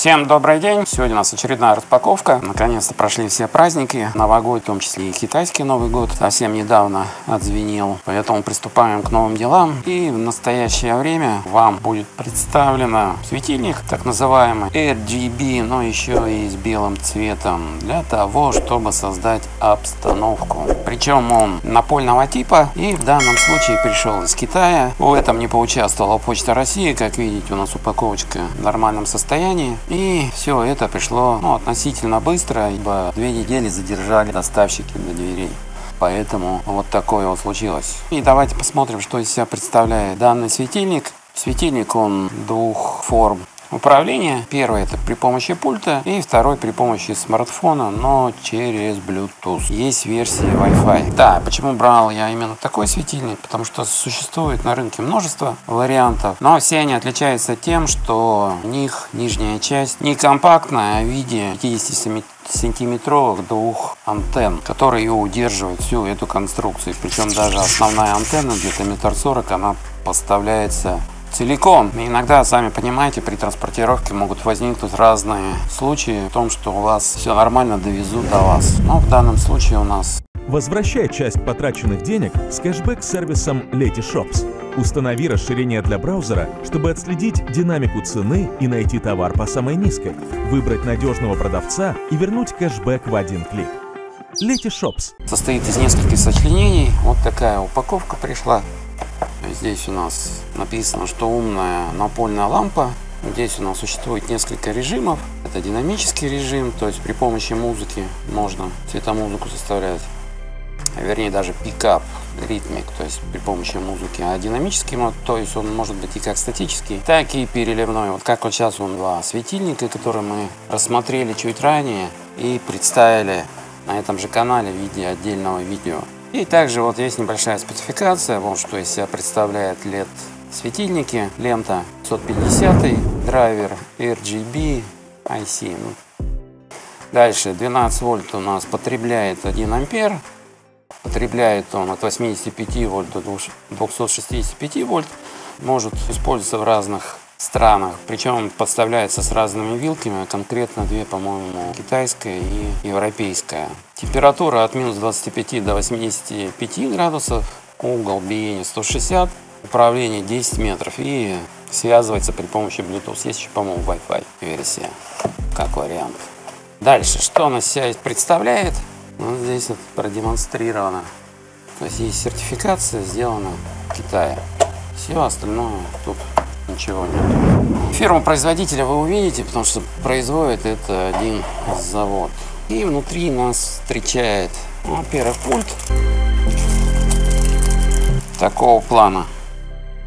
Всем добрый день! Сегодня у нас очередная распаковка. Наконец-то прошли все праздники, новогодние, в том числе и китайский Новый год. Совсем недавно отзвенел, поэтому приступаем к новым делам. И в настоящее время вам будет представлен светильник, так называемый RGB, но еще и с белым цветом, для того, чтобы создать обстановку. Причем он напольного типа и в данном случае пришел из Китая. В этом не поучаствовала Почта России, как видите, у нас упаковочка в нормальном состоянии. И все это пришло относительно быстро, ибо 2 недели задержали доставщики до дверей. Поэтому вот такое вот случилось. И давайте посмотрим, что из себя представляет данный светильник. Светильник он 2 форм управления. Первый — это при помощи пульта, и второй при помощи смартфона, но через Bluetooth. Есть версия Wi-Fi. Да, почему брал я именно такой светильник? Потому что существует на рынке множество вариантов, но все они отличаются тем, что у них нижняя часть не компактная, в виде 50 сантиметровых 2 антенн, которые удерживают всю эту конструкцию. Причем даже основная антенна, где-то 1,40 м, она поставляется целиком. И иногда, сами понимаете, при транспортировке могут возникнуть разные случаи в том, что у вас все нормально довезут до вас. Но в данном случае у нас... Возвращай часть потраченных денег с кэшбэк-сервисом Letyshops. Установи расширение для браузера, чтобы отследить динамику цены и найти товар по самой низкой, выбрать надежного продавца и вернуть кэшбэк в 1 клик. Letyshops состоит из нескольких сочленений. Вот такая упаковка пришла. Здесь у нас написано, что умная напольная лампа. Здесь у нас существует несколько режимов. Это динамический режим, то есть при помощи музыки можно цветомузыку составлять. Вернее, даже пикап, ритмик, то есть при помощи музыки. А динамический мод, то есть он может быть и как статический, так и переливной. Вот как вот сейчас он, 2 светильника, которые мы рассмотрели чуть ранее и представили на этом же канале в виде отдельного видео. И также вот есть небольшая спецификация, вот что из себя представляет LED-светильники. Лента 550, драйвер RGB IC. Дальше 12 вольт у нас потребляет 1 ампер. Потребляет он от 85 вольт до 265 вольт. Может использоваться в разных странах. Причем подставляется с разными вилками, конкретно 2, по-моему, китайская и европейская. Температура от минус 25 до 85 градусов, угол биения 160, управление 10 метров и связывается при помощи Bluetooth. Есть еще, по-моему, Wi-Fi версия, как вариант. Дальше, что она себя представляет? Вот здесь вот продемонстрировано. То есть есть сертификация, сделана в Китае. Все остальное тут ничего нет. Фирму производителя вы увидите, потому что производит это один завод. И внутри нас встречает, во-первых, пульт такого плана.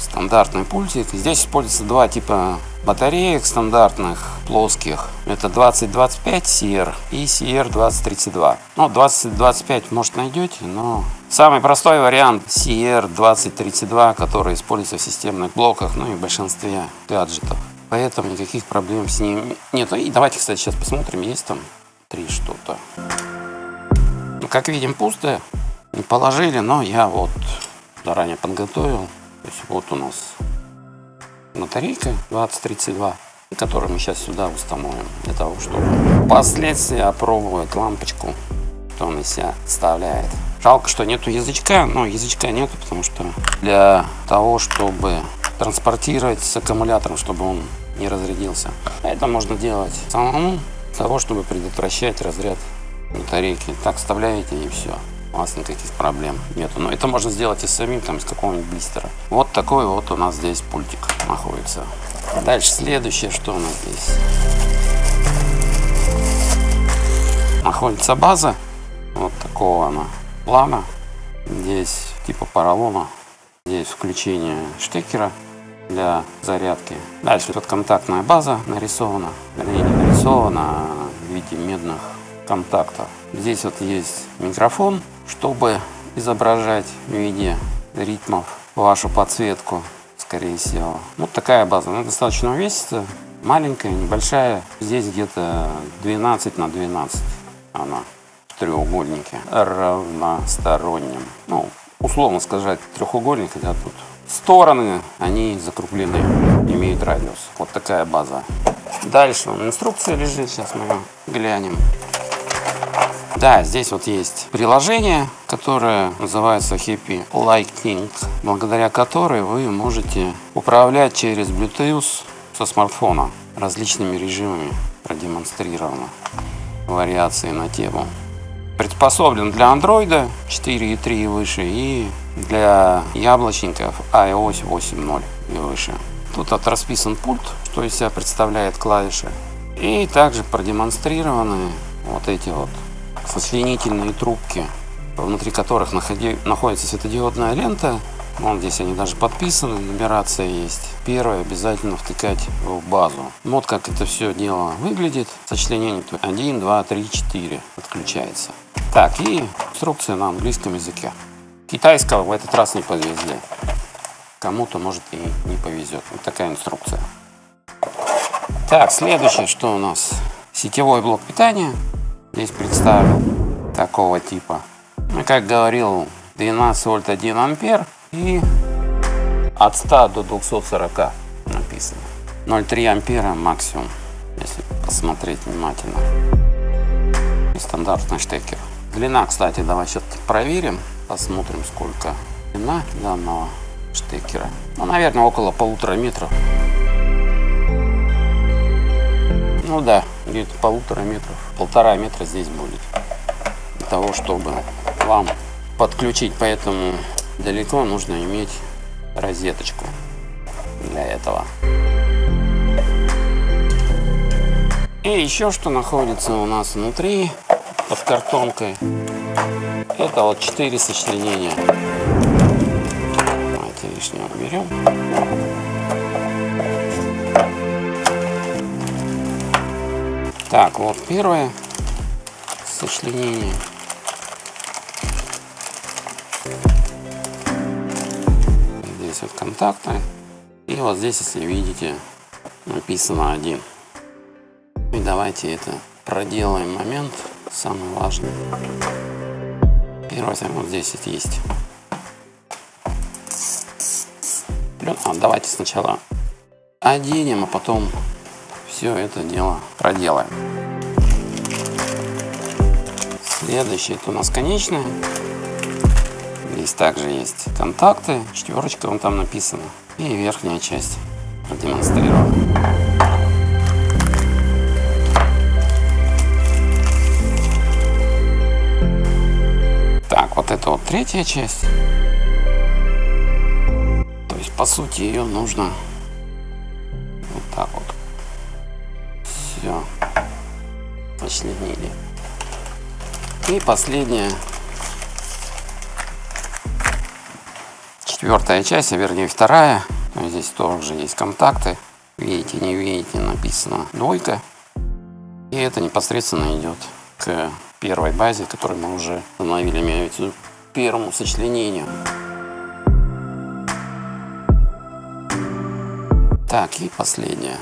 Стандартный пультик. Здесь используется 2 типа батареек стандартных, плоских. Это 2025 CR и CR2032. Ну, 2025 может найдете, но самый простой вариант CR2032, который используется в системных блоках, ну и в большинстве гаджетов. Поэтому никаких проблем с ним нет. И давайте, кстати, сейчас посмотрим, есть там 3 что-то. Как видим, пустые. Не положили, но я вот заранее подготовил. То есть вот у нас батарейка 2032, которую мы сейчас сюда установим, для того, чтобы впоследствии опробовать лампочку, что она из себя вставляет. Жалко, что нету язычка, но язычка нету, потому что для того, чтобы транспортировать с аккумулятором, чтобы он не разрядился. Это можно делать самому, для того, чтобы предотвращать разряд батарейки. Так вставляете, и все. У вас никаких проблем нету. Но это можно сделать и самим, там, из какого-нибудь блистера. Вот такой вот у нас здесь пультик находится. Дальше следующее, что у нас здесь. Находится база. Вот такого она плана. Здесь типа поролона. Здесь включение штекера для зарядки. Дальше тут контактная база нарисована. Вернее, не нарисована, а в виде медных контактов. Здесь вот есть микрофон, чтобы изображать в виде ритмов вашу подсветку, скорее всего. Вот такая база. Она достаточно увесистая, маленькая, небольшая. Здесь где-то 12 на 12 она в треугольнике равностороннем. Ну, условно сказать, трехугольник, хотя тут стороны, они закруглены, имеют радиус. Вот такая база. Дальше он инструкция лежит, сейчас мы его глянем. Да, здесь вот есть приложение, которое называется Happy Lightning, благодаря которой вы можете управлять через Bluetooth со смартфона различными режимами. Продемонстрировано вариации на тему. Приспособлен для Android 4.3 и выше, и для яблочников iOS 8.0 и выше. Тут расписан пульт, что из себя представляет клавиши. И также продемонстрированы вот эти вот сосленительные трубки, внутри которых находится светодиодная лента. Вон здесь они даже подписаны, нумерация есть. Первое обязательно втыкать в базу. Вот как это все дело выглядит. Сочленение 1, 2, 3, 4 отключается. Так, и инструкция на английском языке. Китайского в этот раз не повезли. Кому-то, может, и не повезет. Вот такая инструкция. Так, следующее, что у нас? Сетевой блок питания. Здесь представлен такого типа. Ну, как говорил, 12 вольт 1 ампер. И от 100 до 240 написано. 0,3 ампера максимум, если посмотреть внимательно. И стандартный штекер. Длина, кстати, давай сейчас проверим. Посмотрим, сколько длина данного штекера. Ну, наверное, около 1,5 метра. Ну да, где-то 1,5 метра. 1,5 метра здесь будет. Для того, чтобы вам подключить, поэтому далеко нужно иметь розеточку для этого. И еще что находится у нас внутри, под картонкой, это вот 4 сочленения. Давайте лишнее уберем. Так, вот первое сочленение. Вот контакты, и вот здесь, если видите, написано 1. И давайте это проделаем, момент самый важный. Первое, вот здесь это есть. Давайте сначала оденем, а потом все это дело проделаем. Следующее это у нас конечное. Здесь также есть контакты, 4, вон там написано, и верхняя часть продемонстрирована. Так, вот это вот 3-я часть. То есть, по сути, ее нужно вот так вот. Все, сочленили. И последняя. 4-я часть, а вернее 2-я. Здесь тоже есть контакты. Видите, не видите, написано 2. И это непосредственно идет к первой базе, которую мы уже установили, имею в виду первому сочленению. Так, и последнее.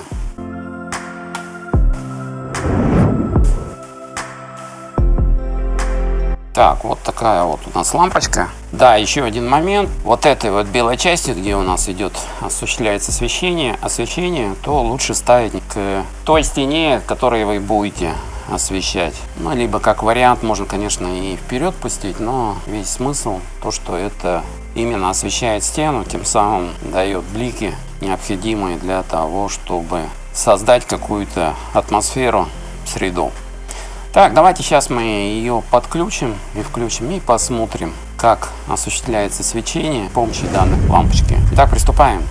Так, вот такая вот у нас лампочка. Да, еще один момент. Вот этой вот белой части, где у нас идет, осуществляется освещение, то лучше ставить к той стене, которой вы будете освещать. Ну, либо как вариант можно, конечно, и вперед пустить, но весь смысл то, что это именно освещает стену, тем самым дает блики, необходимые для того, чтобы создать какую-то атмосферу, среду. Так, давайте сейчас мы ее подключим и включим, и посмотрим, как осуществляется свечение с помощью данной лампочки. Итак, приступаем.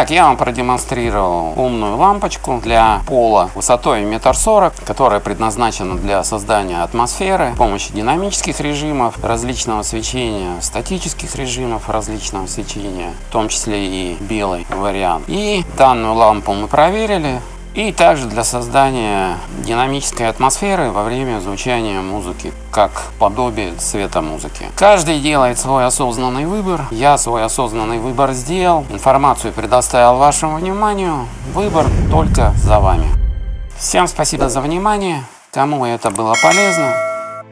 Итак, я вам продемонстрировал умную лампочку для пола высотой 1,40 м, которая предназначена для создания атмосферы с помощью динамических режимов различного свечения, статических режимов различного свечения, в том числе и белый вариант. И данную лампу мы проверили. И также для создания динамической атмосферы во время звучания музыки, как подобие цвета музыки. Каждый делает свой осознанный выбор. Я свой осознанный выбор сделал. Информацию предоставил вашему вниманию. Выбор только за вами. Всем спасибо за внимание. Кому это было полезно.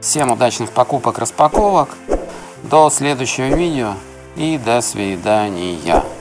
Всем удачных покупок, распаковок. До следующего видео и до свидания.